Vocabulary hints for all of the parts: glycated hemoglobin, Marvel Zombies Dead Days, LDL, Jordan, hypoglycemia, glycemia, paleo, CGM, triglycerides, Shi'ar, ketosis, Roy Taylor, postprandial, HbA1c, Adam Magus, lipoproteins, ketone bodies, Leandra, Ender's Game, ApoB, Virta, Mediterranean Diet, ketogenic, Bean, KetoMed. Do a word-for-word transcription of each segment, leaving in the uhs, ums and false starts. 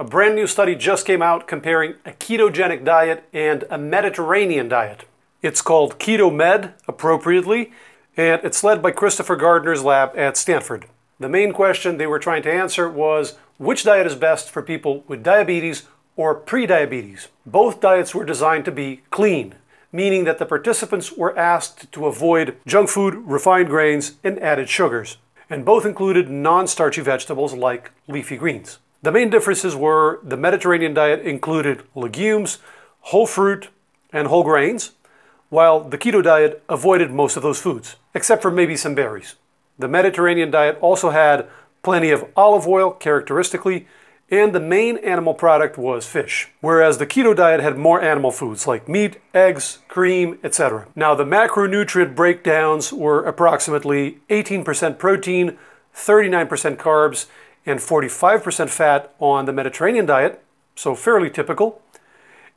A brand new study just came out comparing a ketogenic diet and a Mediterranean diet. It's called KetoMed, appropriately, and it's led by Christopher Gardner's lab at Stanford. The main question they were trying to answer was which diet is best for people with diabetes or pre-diabetes. Both diets were designed to be clean, meaning that the participants were asked to avoid junk food, refined grains, and added sugars. And both included non-starchy vegetables like leafy greens. The main differences were the Mediterranean diet included legumes, whole fruit, and whole grains, while the keto diet avoided most of those foods, except for maybe some berries. The Mediterranean diet also had plenty of olive oil, characteristically, and the main animal product was fish, whereas the keto diet had more animal foods like meat, eggs, cream, et cetera. Now, the macronutrient breakdowns were approximately eighteen percent protein, thirty-nine percent carbs, and forty-five percent fat on the Mediterranean diet, so fairly typical,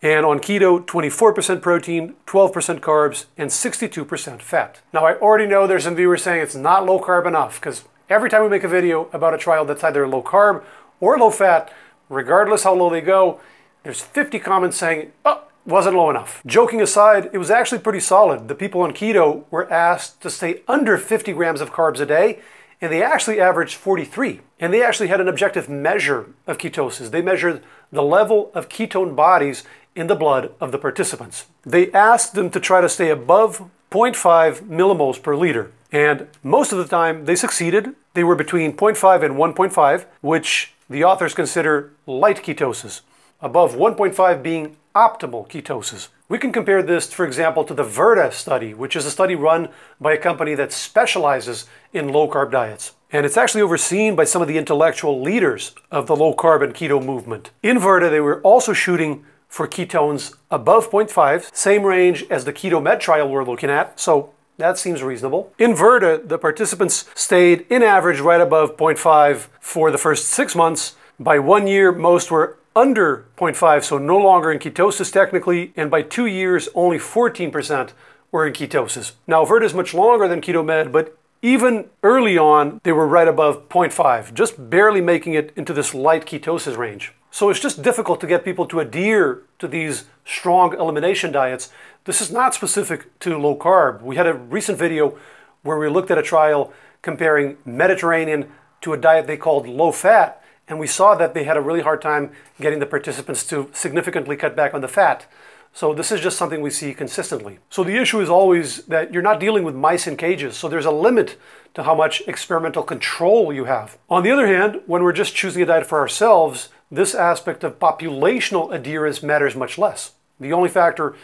and on keto, twenty-four percent protein, twelve percent carbs, and sixty-two percent fat. Now, I already know there's some viewers saying it's not low carb enough, because every time we make a video about a trial that's either low carb or low fat, regardless how low they go, there's fifty comments saying, oh, wasn't low enough. Joking aside, it was actually pretty solid. The people on keto were asked to stay under fifty grams of carbs a day, and they actually averaged forty-three. And they actually had an objective measure of ketosis. They measured the level of ketone bodies in the blood of the participants. They asked them to try to stay above zero point five millimoles per liter. And most of the time they succeeded. They were between zero point five and one point five, which the authors consider light ketosis, above one point five being optimal ketosis. We can compare this, for example, to the Virta study, which is a study run by a company that specializes in low-carb diets. And it's actually overseen by some of the intellectual leaders of the low-carb and keto movement. In Virta, they were also shooting for ketones above zero point five, same range as the KetoMed trial we're looking at, so that seems reasonable. In Virta, the participants stayed in average right above zero point five for the first six months. By one year, most were under zero point five, so no longer in ketosis technically, and by two years, only fourteen percent were in ketosis. Now, Virta is much longer than KetoMed, but even early on, they were right above zero point five, just barely making it into this light ketosis range. So it's just difficult to get people to adhere to these strong elimination diets. This is not specific to low carb. We had a recent video where we looked at a trial comparing Mediterranean to a diet they called low fat, and we saw that they had a really hard time getting the participants to significantly cut back on the fat. So this is just something we see consistently. So the issue is always that you're not dealing with mice in cages, so there's a limit to how much experimental control you have. On the other hand, when we're just choosing a diet for ourselves, this aspect of populational adherence matters much less. The only factor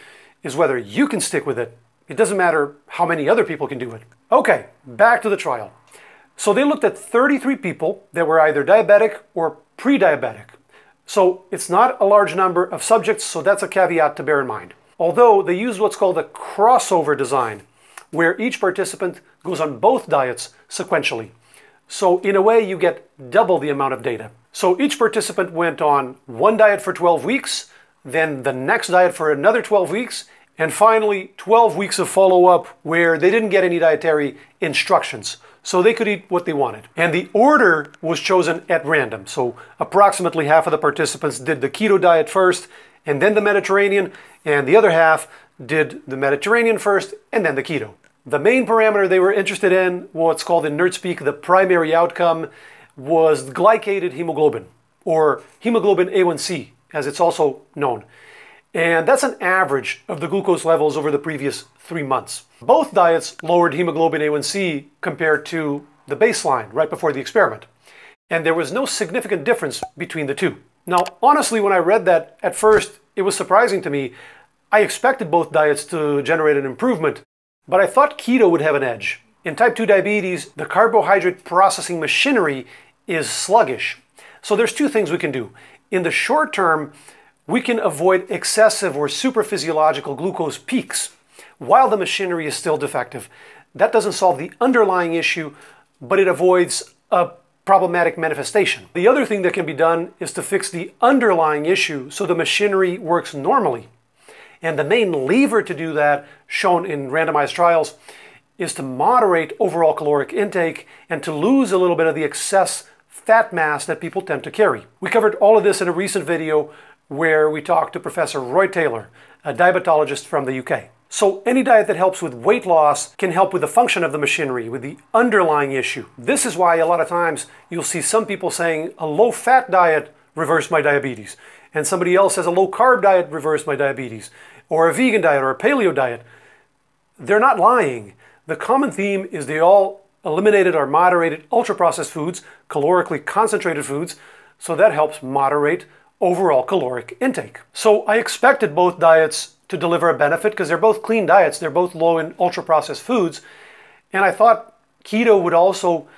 is whether you can stick with it. It doesn't matter how many other people can do it. Okay, back to the trial. So they looked at thirty-three people that were either diabetic or pre-diabetic. So it's not a large number of subjects, so that's a caveat to bear in mind. Although they used what's called a crossover design, where each participant goes on both diets sequentially. So in a way, you get double the amount of data. So each participant went on one diet for twelve weeks, then the next diet for another twelve weeks, and finally twelve weeks of follow-up where they didn't get any dietary instructions. So they could eat what they wanted. And the order was chosen at random. So approximately half of the participants did the keto diet first and then the Mediterranean, and the other half did the Mediterranean first and then the keto. The main parameter they were interested in, what's called in nerd speak the primary outcome, was glycated hemoglobin, or hemoglobin A one C, as it's also known. And that's an average of the glucose levels over the previous three months. Both diets lowered hemoglobin A one C compared to the baseline right before the experiment. And there was no significant difference between the two. Now, honestly, when I read that at first, it was surprising to me. I expected both diets to generate an improvement, but I thought keto would have an edge. In type two diabetes, the carbohydrate processing machinery is sluggish. So there's two things we can do. In the short term, we can avoid excessive or superphysiological glucose peaks while the machinery is still defective. That doesn't solve the underlying issue, but it avoids a problematic manifestation. The other thing that can be done is to fix the underlying issue so the machinery works normally. And the main lever to do that, shown in randomized trials, is to moderate overall caloric intake and to lose a little bit of the excess fat mass that people tend to carry. We covered all of this in a recent video where we talked to Professor Roy Taylor, a diabetologist from the U K. So any diet that helps with weight loss can help with the function of the machinery, with the underlying issue. This is why a lot of times you'll see some people saying a low-fat diet reversed my diabetes, and somebody else says a low-carb diet reversed my diabetes, or a vegan diet or a paleo diet. They're not lying. The common theme is they all eliminated or moderated ultra-processed foods, calorically concentrated foods, so that helps moderate overall caloric intake. So I expected both diets to deliver a benefit because they're both clean diets, they're both low in ultra-processed foods, and I thought keto would also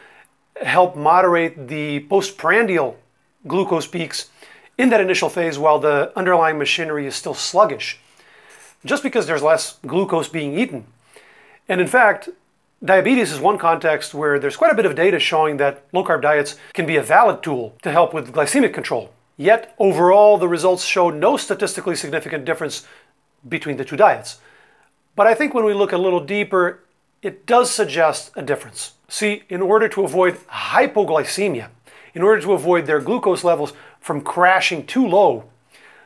help moderate the postprandial glucose peaks in that initial phase while the underlying machinery is still sluggish, just because there's less glucose being eaten. And in fact, diabetes is one context where there's quite a bit of data showing that low-carb diets can be a valid tool to help with glycemic control. Yet overall, the results show no statistically significant difference between the two diets. But I think when we look a little deeper, it does suggest a difference. See, in order to avoid hypoglycemia, in order to avoid their glucose levels from crashing too low,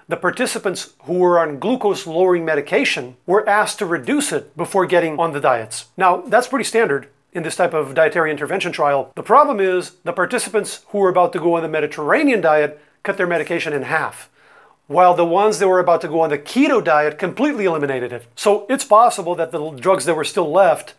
the participants who were on glucose-lowering medication were asked to reduce it before getting on the diets. Now, that's pretty standard in this type of dietary intervention trial. The problem is the participants who were about to go on the Mediterranean diet cut their medication in half, while the ones that were about to go on the keto diet completely eliminated it. So it's possible that the drugs that were still left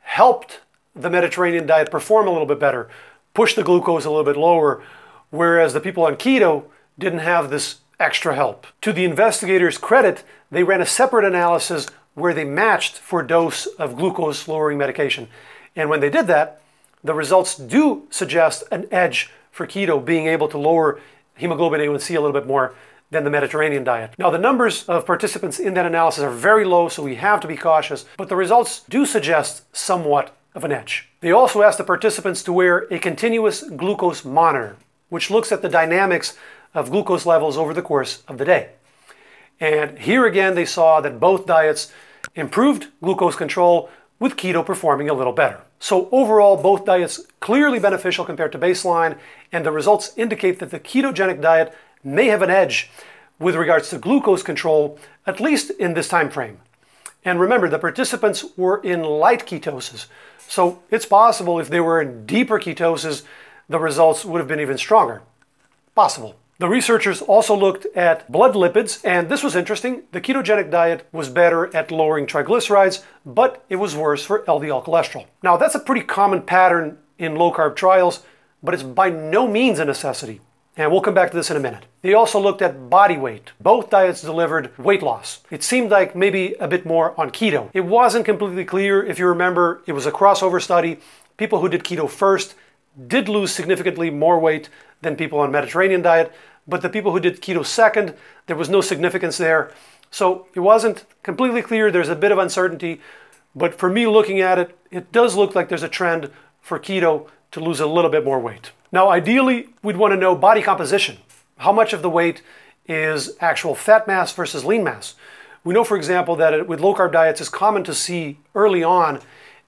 helped the Mediterranean diet perform a little bit better, push the glucose a little bit lower, whereas the people on keto didn't have this extra help. To the investigators' credit, they ran a separate analysis where they matched for dose of glucose-lowering medication. And when they did that, the results do suggest an edge for keto being able to lower hemoglobin A one C a little bit more than the Mediterranean diet. Now, the numbers of participants in that analysis are very low, so we have to be cautious, but the results do suggest somewhat of an edge. They also asked the participants to wear a continuous glucose monitor, which looks at the dynamics of glucose levels over the course of the day. And here again, they saw that both diets improved glucose control, with keto performing a little better. So overall, both diets clearly beneficial compared to baseline, and the results indicate that the ketogenic diet may have an edge with regards to glucose control, at least in this time frame. And remember, the participants were in light ketosis, so it's possible if they were in deeper ketosis, the results would have been even stronger. Possible. The researchers also looked at blood lipids, and this was interesting. The ketogenic diet was better at lowering triglycerides, but it was worse for L D L cholesterol. Now, that's a pretty common pattern in low-carb trials, but it's by no means a necessity. And we'll come back to this in a minute. They also looked at body weight. Both diets delivered weight loss. It seemed like maybe a bit more on keto. It wasn't completely clear. If you remember, it was a crossover study. People who did keto first did lose significantly more weight than people on Mediterranean diet, but the people who did keto second, there was no significance there. So it wasn't completely clear, there's a bit of uncertainty, but for me looking at it, it does look like there's a trend for keto to lose a little bit more weight. Now ideally, we'd want to know body composition. How much of the weight is actual fat mass versus lean mass? We know, for example, that with low-carb diets, it's common to see early on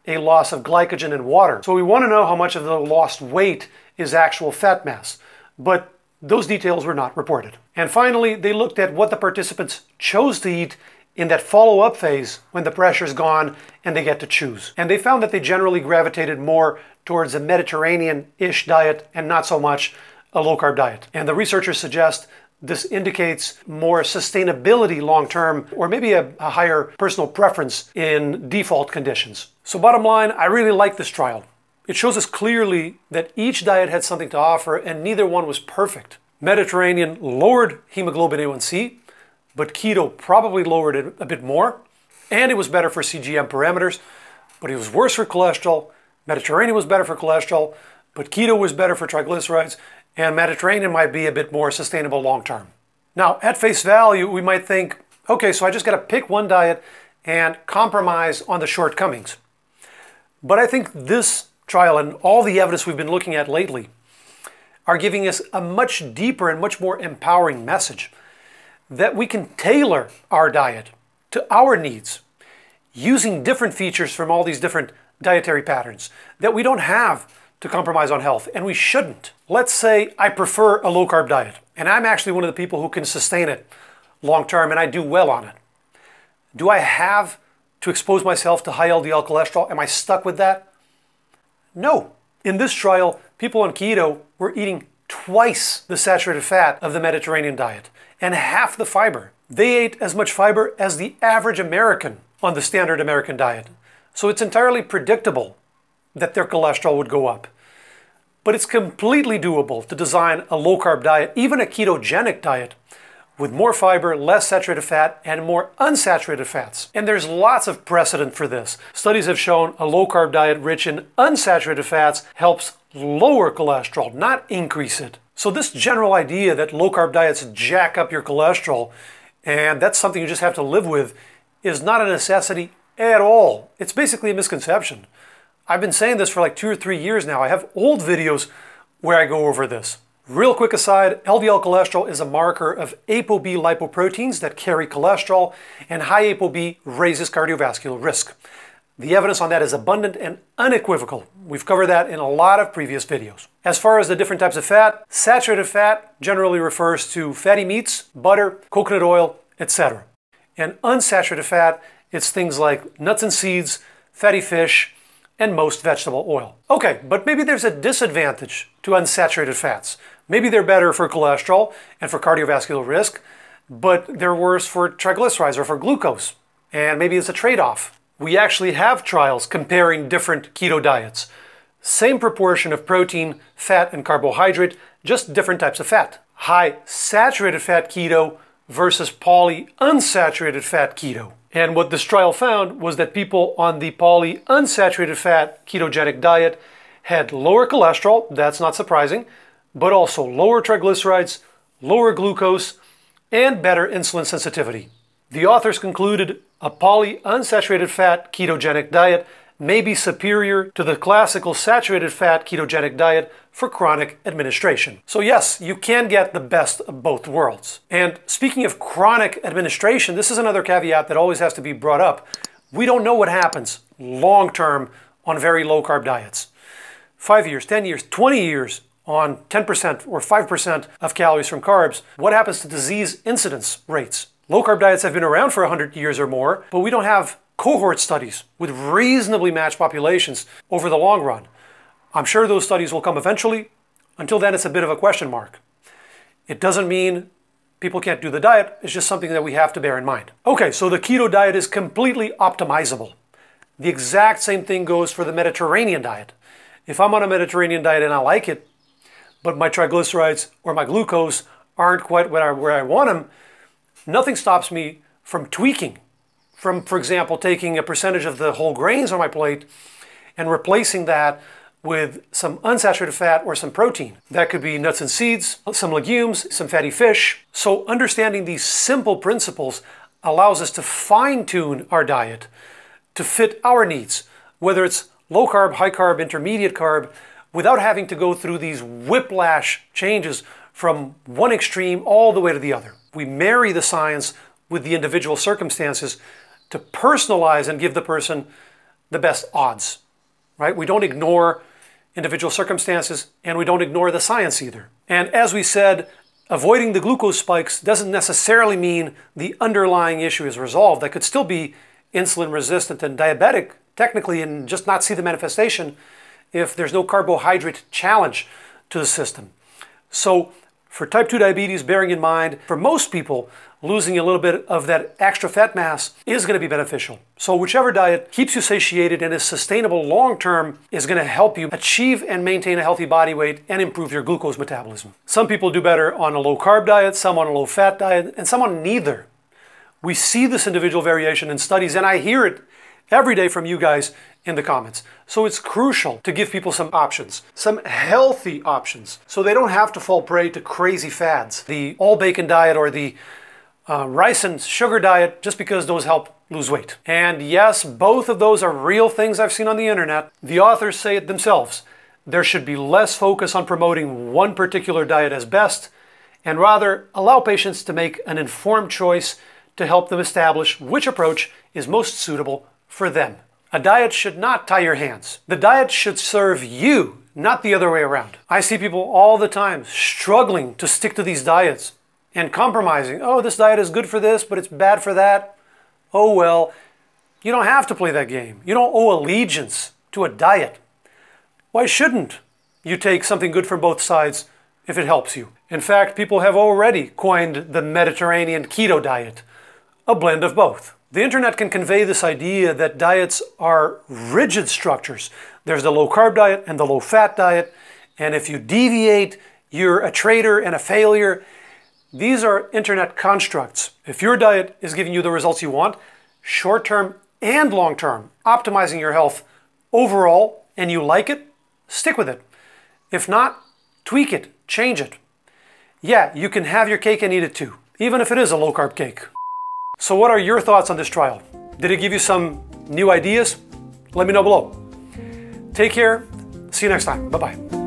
a loss of glycogen and water. So we want to know how much of the lost weight is actual fat mass. But those details were not reported. And finally, they looked at what the participants chose to eat in that follow-up phase when the pressure's gone and they get to choose. And they found that they generally gravitated more towards a Mediterranean-ish diet and not so much a low-carb diet. And the researchers suggest this indicates more sustainability long-term, or maybe a, a higher personal preference in default conditions. So bottom line, I really like this trial. It shows us clearly that each diet had something to offer and neither one was perfect. Mediterranean lowered hemoglobin A one C, but keto probably lowered it a bit more, and it was better for C G M parameters, but it was worse for cholesterol. Mediterranean was better for cholesterol, but keto was better for triglycerides, and Mediterranean might be a bit more sustainable long-term. Now, at face value, we might think, okay, so I just got to pick one diet and compromise on the shortcomings. But I think this trial and all the evidence we've been looking at lately are giving us a much deeper and much more empowering message that we can tailor our diet to our needs using different features from all these different dietary patterns, that we don't have to compromise on health, and we shouldn't. Let's say I prefer a low-carb diet, and I'm actually one of the people who can sustain it long-term, and I do well on it. Do I have to expose myself to high L D L cholesterol? Am I stuck with that? No. In this trial, people on keto were eating twice the saturated fat of the Mediterranean diet and half the fiber. They ate as much fiber as the average American on the standard American diet. So it's entirely predictable that their cholesterol would go up. But it's completely doable to design a low-carb diet, even a ketogenic diet, with more fiber, less saturated fat, and more unsaturated fats. And there's lots of precedent for this. Studies have shown a low-carb diet rich in unsaturated fats helps lower cholesterol, not increase it. So this general idea that low-carb diets jack up your cholesterol, and that's something you just have to live with, is not a necessity at all. It's basically a misconception. I've been saying this for like two or three years now. I have old videos where I go over this. Real quick aside, L D L cholesterol is a marker of ApoB lipoproteins that carry cholesterol, and high ApoB raises cardiovascular risk. The evidence on that is abundant and unequivocal. We've covered that in a lot of previous videos. As far as the different types of fat, saturated fat generally refers to fatty meats, butter, coconut oil, et cetera. And unsaturated fat, it's things like nuts and seeds, fatty fish, and most vegetable oil. Okay, but maybe there's a disadvantage to unsaturated fats. Maybe they're better for cholesterol and for cardiovascular risk, but they're worse for triglycerides or for glucose. And maybe it's a trade-off. We actually have trials comparing different keto diets. Same proportion of protein, fat, and carbohydrate, just different types of fat. High saturated fat keto versus polyunsaturated fat keto. And what this trial found was that people on the polyunsaturated fat ketogenic diet had lower cholesterol, that's not surprising, but also lower triglycerides, lower glucose, and better insulin sensitivity. The authors concluded a polyunsaturated fat ketogenic diet may be superior to the classical saturated fat ketogenic diet for chronic administration. So yes, you can get the best of both worlds. And speaking of chronic administration, this is another caveat that always has to be brought up. We don't know what happens long-term on very low-carb diets. Five years, ten years, twenty years on ten percent or five percent of calories from carbs. What happens to disease incidence rates? Low-carb diets have been around for one hundred years or more, but we don't have cohort studies with reasonably matched populations over the long run. I'm sure those studies will come eventually. Until then, it's a bit of a question mark. It doesn't mean people can't do the diet. It's just something that we have to bear in mind. Okay, so the keto diet is completely optimizable. The exact same thing goes for the Mediterranean diet. If I'm on a Mediterranean diet and I like it, but my triglycerides or my glucose aren't quite where I, where I want them, nothing stops me from tweaking. From, for example, taking a percentage of the whole grains on my plate and replacing that with some unsaturated fat or some protein. That could be nuts and seeds, some legumes, some fatty fish. So understanding these simple principles allows us to fine-tune our diet to fit our needs, whether it's low-carb, high-carb, intermediate-carb, without having to go through these whiplash changes from one extreme all the way to the other. We marry the science with the individual circumstances to personalize and give the person the best odds, right? We don't ignore individual circumstances, and we don't ignore the science either. And as we said, avoiding the glucose spikes doesn't necessarily mean the underlying issue is resolved. I could still be insulin resistant and diabetic technically and just not see the manifestation if there's no carbohydrate challenge to the system. So for type two diabetes, bearing in mind, for most people, losing a little bit of that extra fat mass is going to be beneficial. So whichever diet keeps you satiated and is sustainable long-term is going to help you achieve and maintain a healthy body weight and improve your glucose metabolism. Some people do better on a low-carb diet, some on a low-fat diet, and some on neither. We see this individual variation in studies, and I hear it every day from you guys in the comments. So it's crucial to give people some options, some healthy options, so they don't have to fall prey to crazy fads. The all-bacon diet or the Uh, rice and sugar diet, just because those help lose weight. And yes, both of those are real things I've seen on the internet. The authors say it themselves. There should be less focus on promoting one particular diet as best, and rather allow patients to make an informed choice to help them establish which approach is most suitable for them. A diet should not tie your hands. The diet should serve you not the other way around. I see people all the time struggling to stick to these diets and compromising. Oh, this diet is good for this, but it's bad for that. Oh, well, you don't have to play that game. You don't owe allegiance to a diet. Why shouldn't you take something good from both sides if it helps you? In fact, people have already coined the Mediterranean keto diet, a blend of both. The internet can convey this idea that diets are rigid structures. There's the low-carb diet and the low-fat diet, and if you deviate, you're a traitor and a failure. These are internet constructs. If your diet is giving you the results you want, short-term and long-term, optimizing your health overall, and you like it, stick with it. If not, tweak it, change it. Yeah, you can have your cake and eat it too, even if it is a low-carb cake. So what are your thoughts on this trial? Did it give you some new ideas? Let me know below. Take care. See you next time. Bye-bye.